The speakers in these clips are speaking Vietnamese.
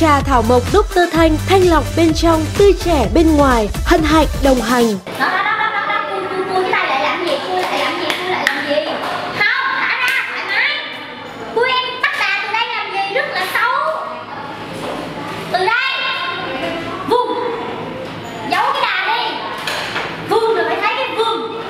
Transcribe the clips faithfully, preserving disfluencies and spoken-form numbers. Trà thảo mộc Doctor Thanh, thanh lọc bên trong, tươi trẻ bên ngoài, hân hạnh đồng hành. Đó, đó, đó, đó, đó. Cô, cô, cô, cái này lại làm gì? Cô lại làm gì? Cô lại làm gì? Không, thả ra, thoải mái. Cô em bắt bà từ đây làm gì? Rất là xấu. Từ đây, vùng, giấu cái đà đi. Vùng rồi phải thấy cái vùng.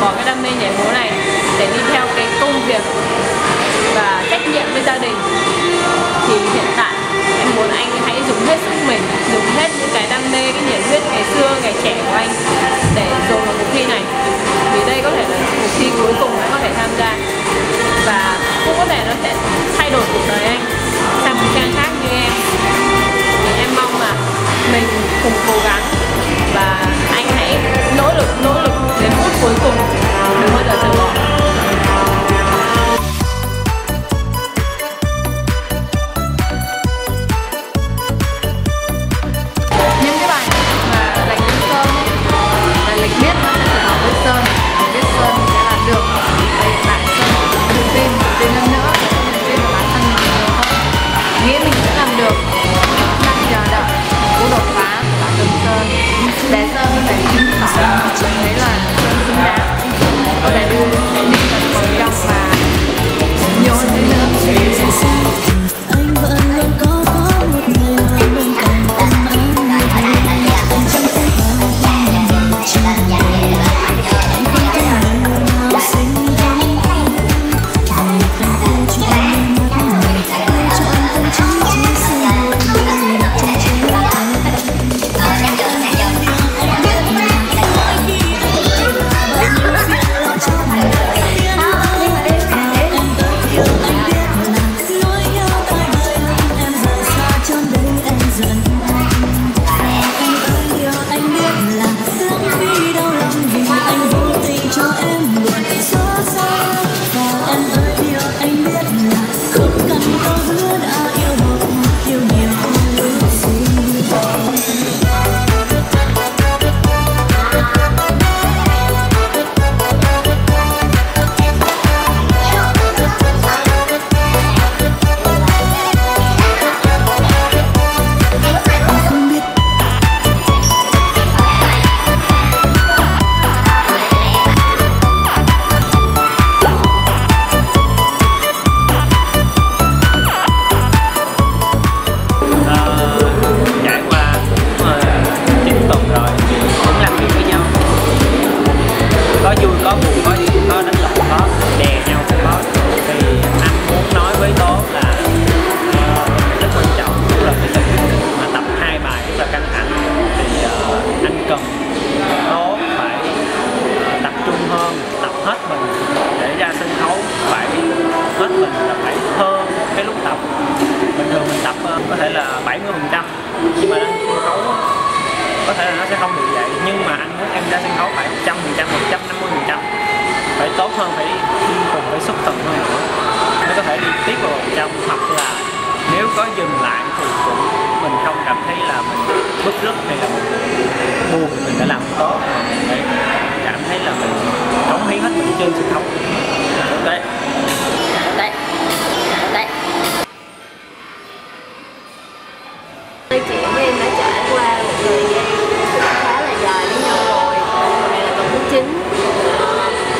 Bỏ cái đam mê nhảy múa này để đi theo cái công việc và trách nhiệm với gia đình, thì hiện tại em muốn anh hãy dùng hết sức mình, dùng hết những cái đam mê, cái nhiệt huyết ngày xưa, ngày trẻ của anh để dồn vào cuộc thi này, vì đây có thể là cuộc thi cuối cùng anh có thể tham gia và cũng có thể nó sẽ thay đổi cuộc đời anh sang một trang khác như em. Thì em mong là mình cùng cố gắng và anh hãy nỗ lực, nỗ lực đến phút cuối cùng, đừng bao giờ từ bỏ. Những cái bài mà đánh với Sơn, bài Lịch biết nó sẽ phải học với Sơn, biết Sơn sẽ làm được, để bạn Sơn tự tin, tự tin hơn nữa, tự tin vào bản thân mình nhiều hơn. Nghĩa mình sẽ làm được, đang chờ đợi cú đột phá của bản thân Sơn, để Sơn có thể chứng tỏ thấy là Sơn xứng đáng để đưa những phần còn trong và nhiều hơn thế nữa.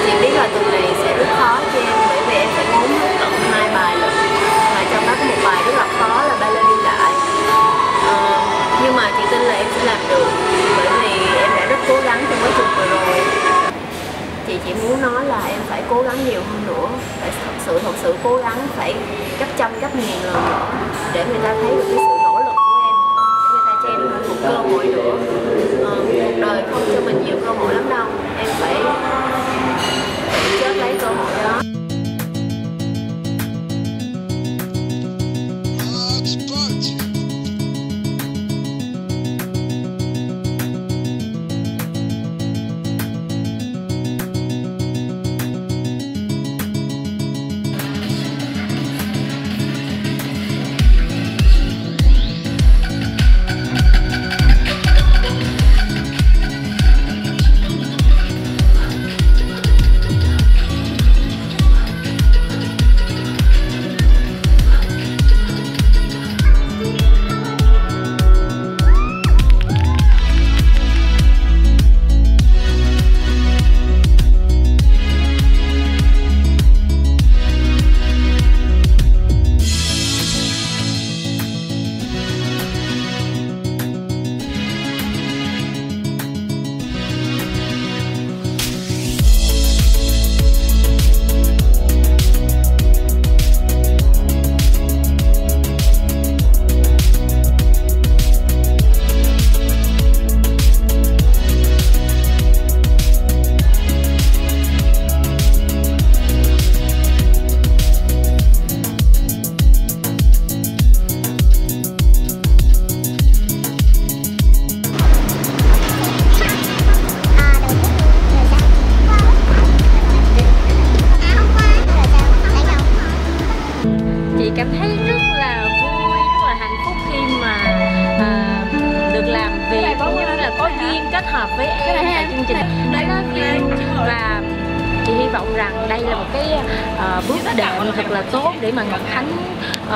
Chị biết là tuần này sẽ rất khó cho em bởi vì em phải muốn hết tận hai bài lận nhiều hơn nữa, phải thật sự thật sự cố gắng, phải gấp trăm gấp ngàn lần nữa để người ta thấy được cái sự nỗ lực của em, để người ta cho em một cơ hội nữa. À, cuộc đời không cho mình nhiều cơ hội lắm đâu, em phải tự chớp lấy cơ hội đó. Để mà Ngọc Khánh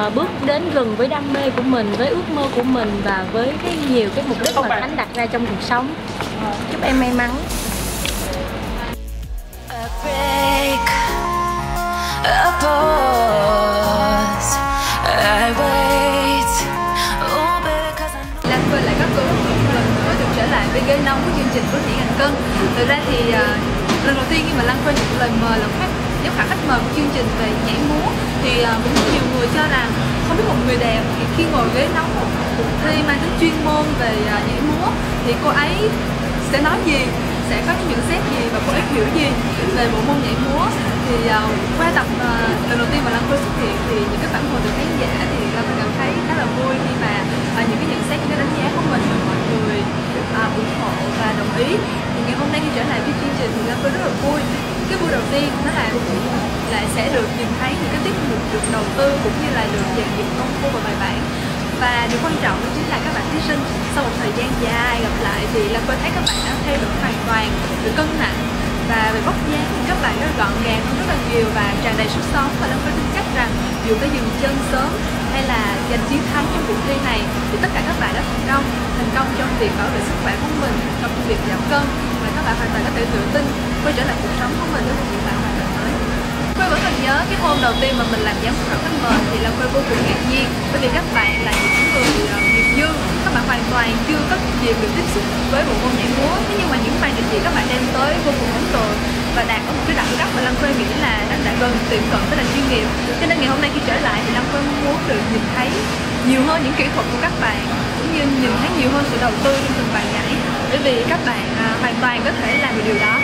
uh, bước đến gần với đam mê của mình, với ước mơ của mình và với cái nhiều cái mục đích mà Khánh đặt ra trong cuộc sống. Chúc em may mắn. Lan Khuê lại có cơ hội một lần nữa được trở lại với ghế nóng của chương trình Bước Nhảy Ngàn Cân. Thực ra thì uh, lần đầu tiên khi mà Lan Khuê nhận lời mời là khách nếu khả khách mời của chương trình về nhảy múa thì cũng uh, nhiều người cho rằng không biết một người đẹp thì khi ngồi ghế nóng một cuộc thi mang tính chuyên môn về uh, nhảy múa thì cô ấy sẽ nói gì, sẽ có những nhận xét gì và cô ấy hiểu gì về bộ môn nhảy múa. Thì uh, qua tập uh, lần đầu tiên mà Lan Khuê xuất hiện thì những cái phản hồi từ khán giả thì Lan Khuê cảm thấy khá là vui khi mà uh, những cái nhận xét, những cái đánh giá của mình được mọi người uh, ủng hộ và đồng ý. Thì ngày hôm nay khi trở lại với chương trình thì Lan Khuê rất là vui. Cái buổi đầu tiên nó là lại sẽ được nhìn thấy những cái tiết mục được đầu tư cũng như là được dàn dựng công phu và bài bản, và điều quan trọng đó chính là các bạn thí sinh sau một thời gian dài gặp lại thì Lan Khuê thấy các bạn đã thay đổi hoàn toàn từ cân nặng và về vóc dáng thì các bạn đã gọn gàng hơn rất là nhiều và tràn đầy sức sống. Và Lan Khuê tin chắc rằng dù có dừng chân sớm hay là giành chiến thắng trong cuộc thi này thì tất cả các bạn đã thành công thành công trong việc bảo vệ sức khỏe của mình, trong việc giảm cân, và các bạn hoàn toàn có thể tự tin quay trở lại cuộc sống của mình với một những bạn hoàn toàn mới. Khuê vẫn còn nhớ cái hôm đầu tiên mà mình làm giám khảo khách mời thì là Khuê vô cùng ngạc nhiên, bởi vì các bạn là những người nghiệp dư, các bạn hoàn toàn chưa có dịp được tiếp xúc với bộ môn nhảy múa. Thế nhưng mà những màn trình diễn các bạn đem tới vô cùng ấn tượng và đạt ở một cái đẳng cấp mà Lan Khuê nghĩ là đang đã gần tiệm cận với là chuyên nghiệp. Cho nên ngày hôm nay khi trở lại thì Lan Khuê muốn được nhìn thấy nhiều hơn những kỹ thuật của các bạn, cũng như nhìn thấy nhiều hơn sự đầu tư trong từng bạn nhảy, bởi vì các bạn à, hoàn toàn có thể làm được điều đó.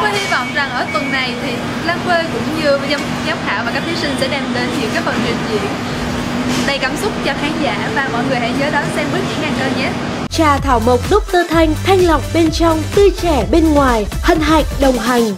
Khuê hy vọng rằng ở tuần này thì Lan Khuê cũng như giám khảo và các thí sinh sẽ đem đến những cái phần trình diễn đầy cảm xúc cho khán giả, và mọi người hãy nhớ đón xem Bước Nhảy Ngàn Cân nhé. Trà thảo mộc đốc tơ Thanh, thanh lọc bên trong, tươi trẻ bên ngoài, hân hạnh đồng hành.